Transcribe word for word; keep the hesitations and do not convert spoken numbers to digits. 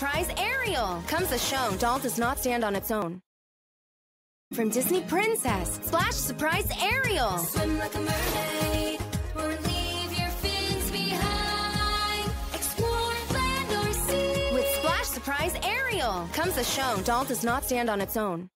Prize Ariel. Comes a show. Doll does not stand on its own. From Disney Princess, Splash Surprise Ariel. Swim like a mermaid, or leave your fins behind. Explore land or sea. With Splash Surprise Ariel comes a show. Doll does not stand on its own.